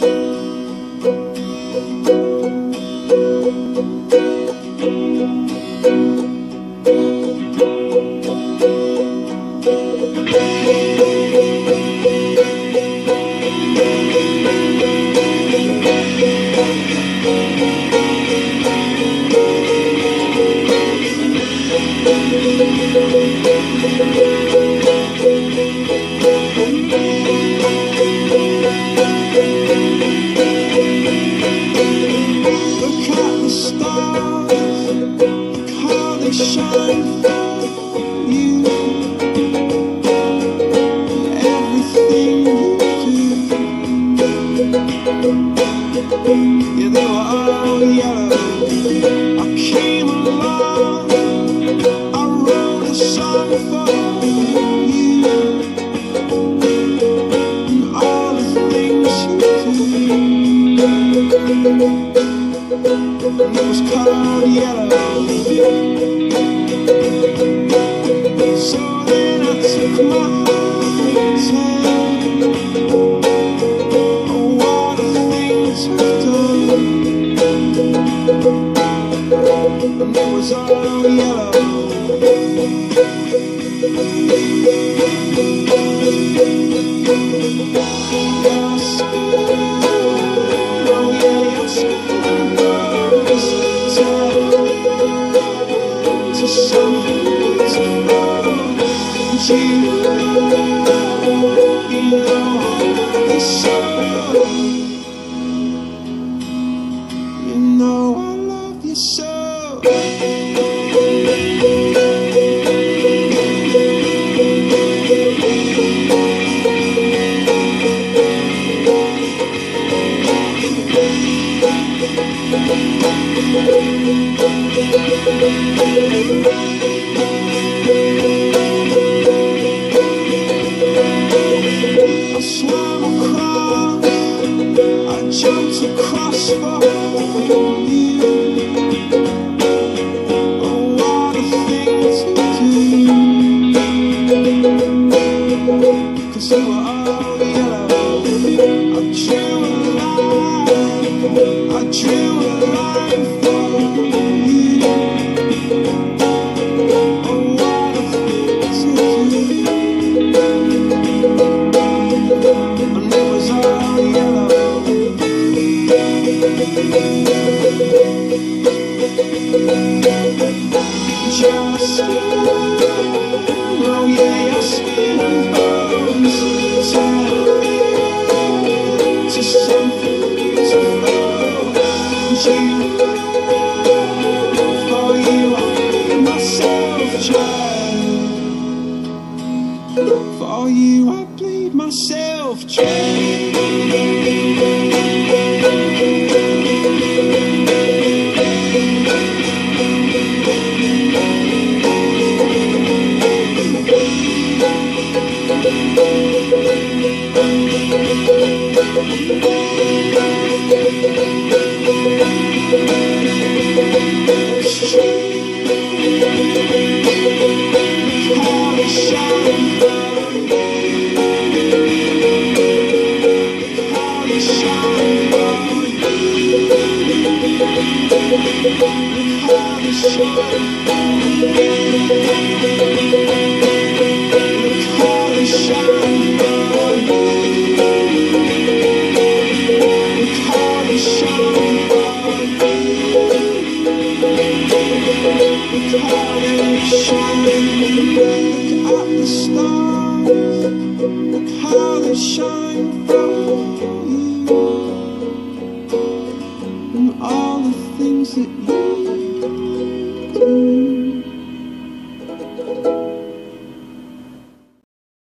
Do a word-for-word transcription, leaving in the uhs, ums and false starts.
Yeah, they were all yellow. I came along, I wrote a song for you, and all the things you do. It was called Yellow. So then I took my time. And it was all yellow. Yes, oh yes, it's time to something that's wrong. You know, it's so, you know I love you so. I swam across, I jumped across for you. Oh, what a thing to do, 'cause you were all yellow. I drew a line, I drew a line for you. Just, oh yeah, your skin and bones tied to something to love. You, for you I made myself try. For you I bleed myself dry. Shine from you, and all the things that you